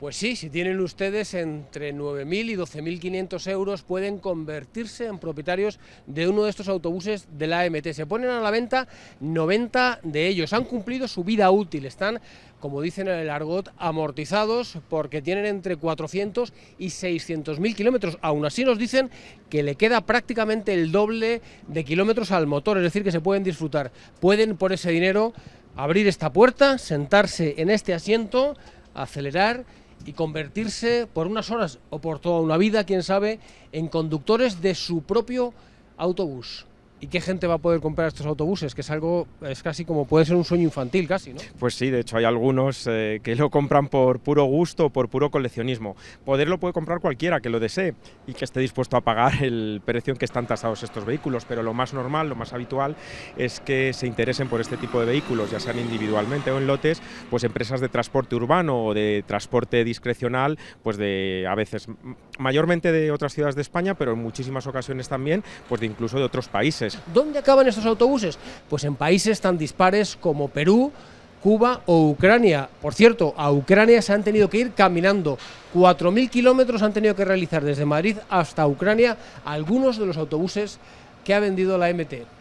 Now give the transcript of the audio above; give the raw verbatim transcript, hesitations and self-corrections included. Pues sí, si tienen ustedes entre nueve mil y doce mil quinientos euros pueden convertirse en propietarios de uno de estos autobuses de la E M T. Se ponen a la venta noventa de ellos, han cumplido su vida útil, están, como dicen en el argot, amortizados porque tienen entre cuatrocientos y seiscientos mil kilómetros. Aún así nos dicen que le queda prácticamente el doble de kilómetros al motor, es decir, que se pueden disfrutar. Pueden por ese dinero abrir esta puerta, sentarse en este asiento, acelerar y convertirse por unas horas o por toda una vida, quién sabe, en conductores de su propio autobús. ¿Y qué gente va a poder comprar estos autobuses? Que es algo, es casi como puede ser un sueño infantil casi, ¿no? Pues sí, de hecho hay algunos eh, que lo compran por puro gusto, por puro coleccionismo. Poderlo puede comprar cualquiera que lo desee y que esté dispuesto a pagar el precio en que están tasados estos vehículos, pero lo más normal, lo más habitual es que se interesen por este tipo de vehículos, ya sean individualmente o en lotes, pues empresas de transporte urbano o de transporte discrecional, pues de a veces, mayormente de otras ciudades de España, pero en muchísimas ocasiones también, pues de incluso de otros países. ¿Dónde acaban estos autobuses? Pues en países tan dispares como Perú, Cuba o Ucrania. Por cierto, a Ucrania se han tenido que ir caminando. cuatro mil kilómetros han tenido que realizar desde Madrid hasta Ucrania algunos de los autobuses que ha vendido la E M T.